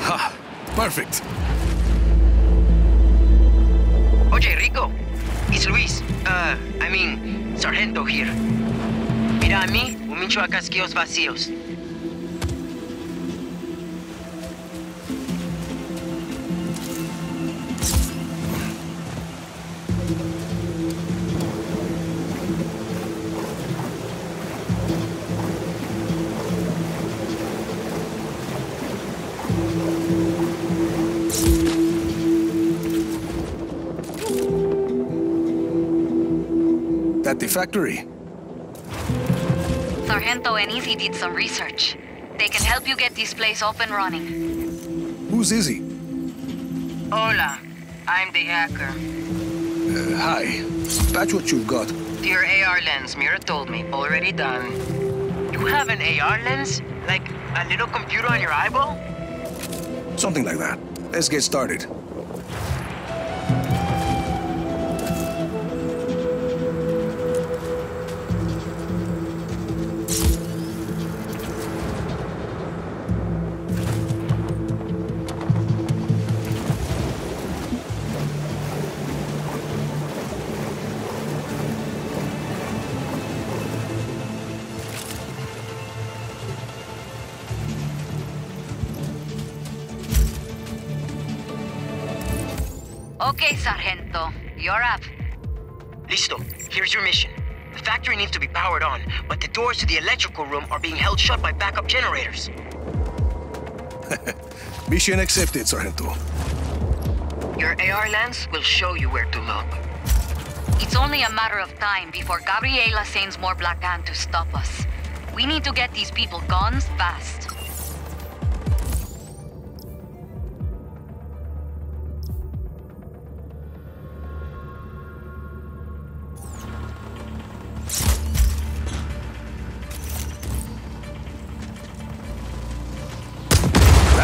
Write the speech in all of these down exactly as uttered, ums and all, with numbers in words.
Ha! Perfect! Oye, Rico. It's Luis. Uh, I mean, Sargento here. Mira a mí, un mincho a casquillos vacíos. At the factory. Sargento and Izzy did some research. They can help you get this place up and running. Who's Izzy? Hola. I'm the hacker. Uh, hi. Patch what you've got. Your A R lens, Mira told me. Already done. You have an A R lens? Like a little computer on your eyeball? Something like that. Let's get started. Okay, Sargento. You're up. Listo. Here's your mission. The factory needs to be powered on, but the doors to the electrical room are being held shut by backup generators. Mission accepted, Sargento. Your A R lens will show you where to look. It's only a matter of time before Gabriela sends more Black Hand to stop us. We need to get these people gone fast.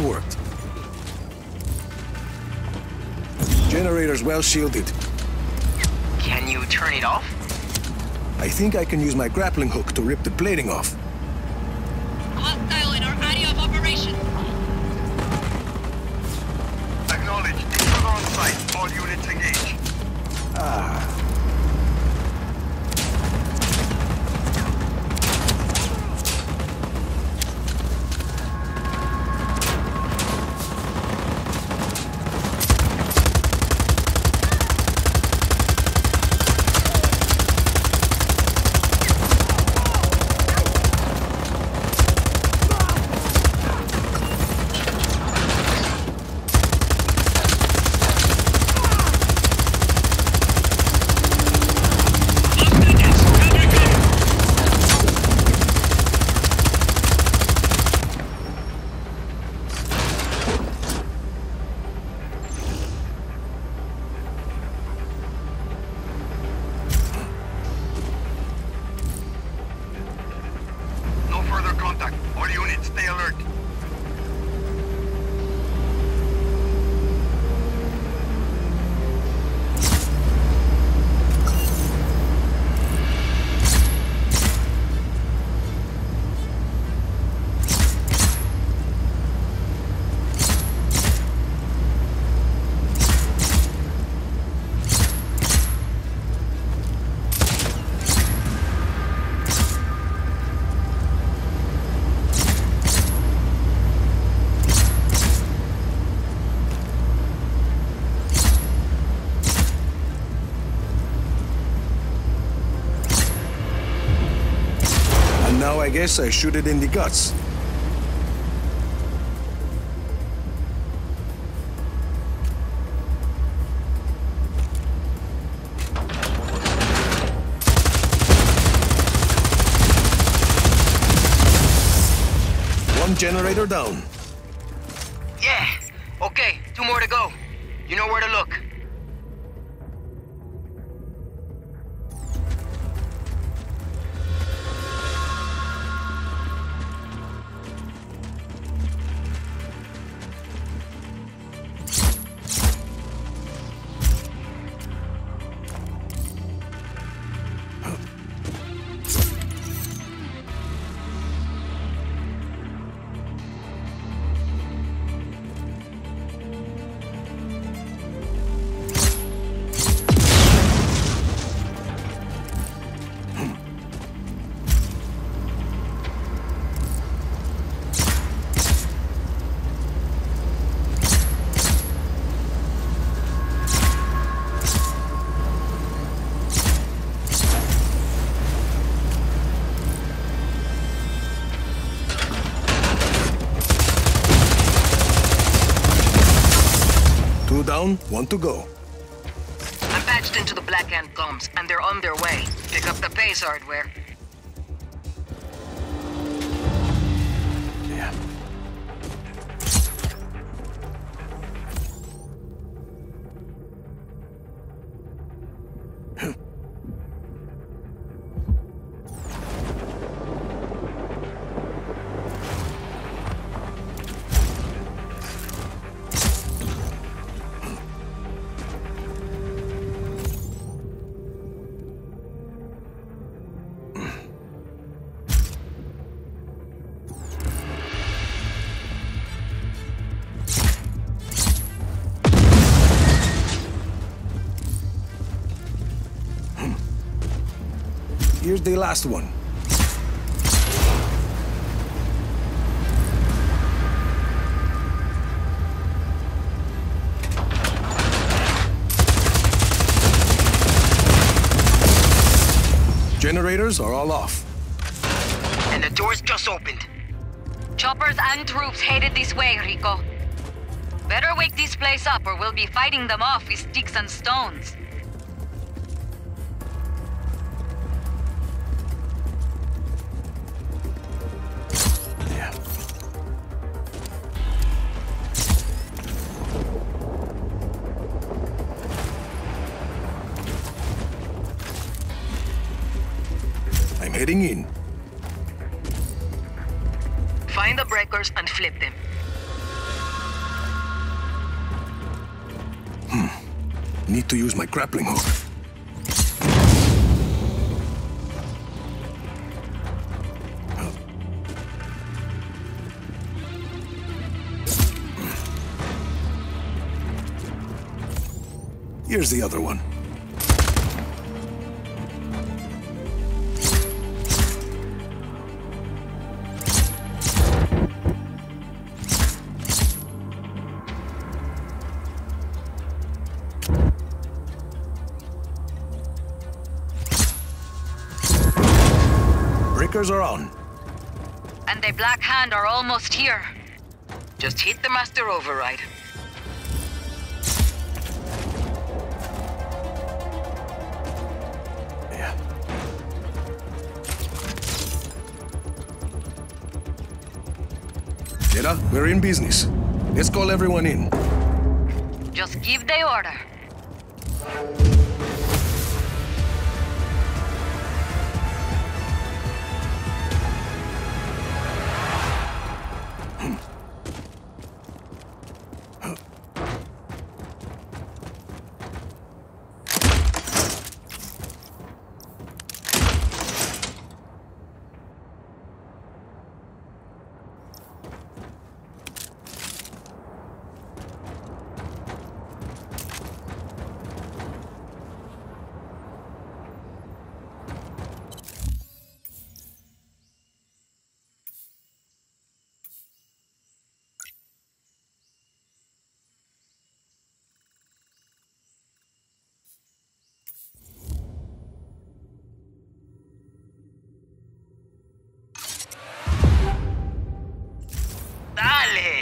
Worked. Generators well shielded. Can you turn it off? I think I can use my grappling hook to rip the plating off. Hostile in our area of operation. Acknowledge. Deploy on site. All units engaged. Ah. Now I guess I shoot it in the guts. One generator down. Yeah. Okay, two more to go. You know where to look. down, one to go. I'm patched into the Black Ant comms, and they're on their way. Pick up the pace, hardware. Yeah. Here's the last one. Generators are all off. And the doors just opened. Choppers and troops headed this way, Rico. Better wake this place up or we'll be fighting them off with sticks and stones. Heading in. Find the breakers and flip them. Hmm. Need to use my grappling hook. Here's the other one. Are on. And the Black Hand are almost here. Just hit the master override. Yeah. Mira, we're in business. Let's call everyone in. Just give the order.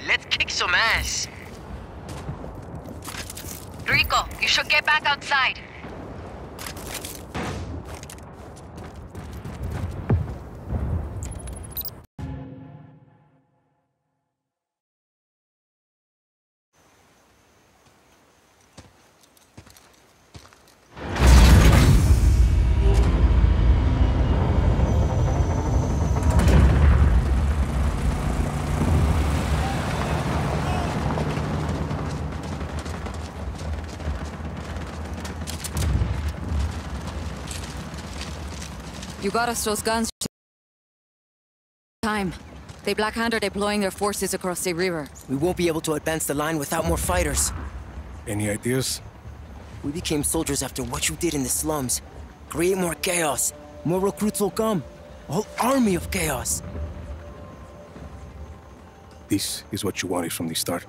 Let's kick some ass. Rico, you should get back outside. You got us those guns. Time. The Black Hand are deploying their forces across the river. We won't be able to advance the line without more fighters. Any ideas? We became soldiers after what you did in the slums. Create more chaos. More recruits will come. A whole army of chaos. This is what you wanted from the start.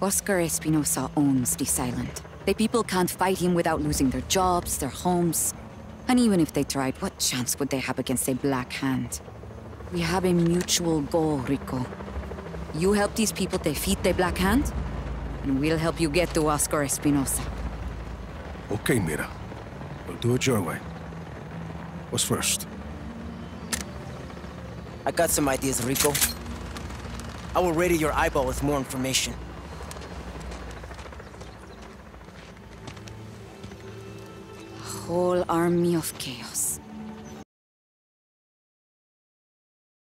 Oscar Espinosa owns this island. The people can't fight him without losing their jobs, their homes. And even if they tried, what chance would they have against a Black Hand? We have a mutual goal, Rico. You help these people defeat the Black Hand, and we'll help you get to Oscar Espinosa. Okay, Mira. We'll do it your way. What's first? I got some ideas, Rico. I will radio your eyeball with more information. A whole army of chaos.